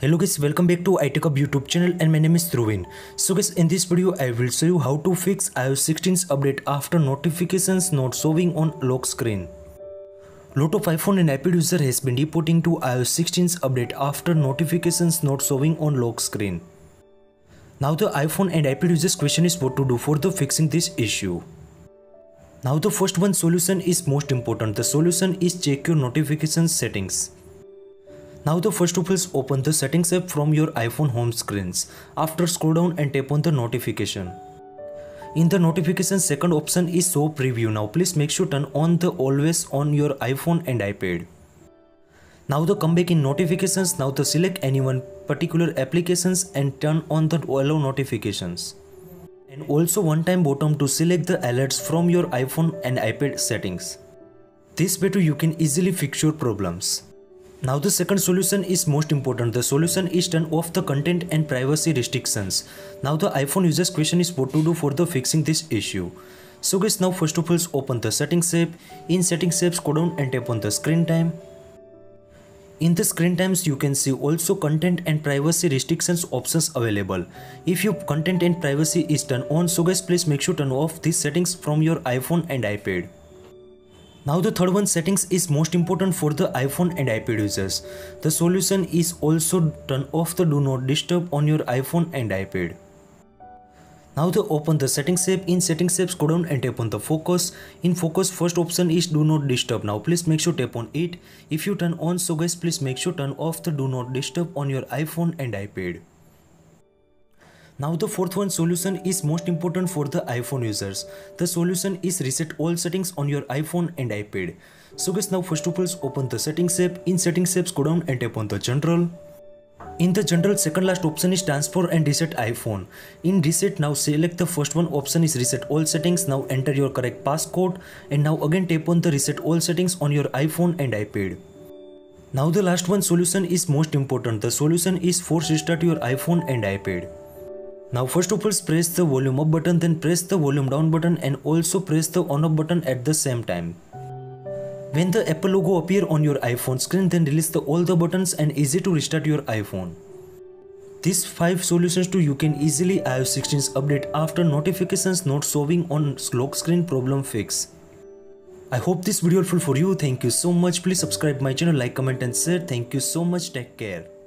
Hello guys, welcome back to itacup YouTube channel and my name is Thruvin. So guys, in this video I will show you how to fix iOS 16's update after notifications not showing on lock screen. Lot of iPhone and iPad user has been reporting to iOS 16's update after notifications not showing on lock screen. Now the iPhone and iPad users question is what to do for the fixing this issue. Now the first one solution is most important. The solution is check your notification settings. Now the first of all open the settings app from your iPhone home screens. After scroll down and tap on the notification. In the notification second option is show preview. Now please make sure turn on the always on your iPhone and iPad. Now the come back in notifications. Now the select any one particular applications and turn on the allow notifications. And also one time bottom to select the alerts from your iPhone and iPad settings. This way too you can easily fix your problems. Now the second solution is most important. The solution is turn off the content and privacy restrictions. Now the iPhone users question is what to do for the fixing this issue. So guys, now first of all open the settings app. In settings app scroll down and tap on the screen time. In the screen times you can see also content and privacy restrictions options available. If your content and privacy is turned on, so guys please make sure turn off these settings from your iPhone and iPad. Now the third one settings is most important for the iPhone and iPad users. The solution is also turn off the do not disturb on your iPhone and iPad. Now the open the settings app. In settings app scroll down and tap on the focus. In focus first option is do not disturb. Now please make sure tap on it. If you turn on, so guys please make sure turn off the do not disturb on your iPhone and iPad. Now the fourth one solution is most important for the iPhone users. The solution is reset all settings on your iPhone and iPad. So guys, now first of all open the settings app. In settings app go down and tap on the general. In the general second last option is transfer and reset iPhone. In reset now select the first one option is reset all settings. Now enter your correct passcode and now again tap on the reset all settings on your iPhone and iPad. Now the last one solution is most important. The solution is force restart your iPhone and iPad. Now first of all press the volume up button, then press the volume down button and also press the on off button at the same time. When the Apple logo appear on your iPhone screen, then release all the buttons and easy to restart your iPhone. These 5 solutions too you can easily iOS 16's update after notifications not showing on lock screen problem fix. I hope this video helpful for you. Thank you so much. Please subscribe my channel, like, comment and share. Thank you so much. Take care.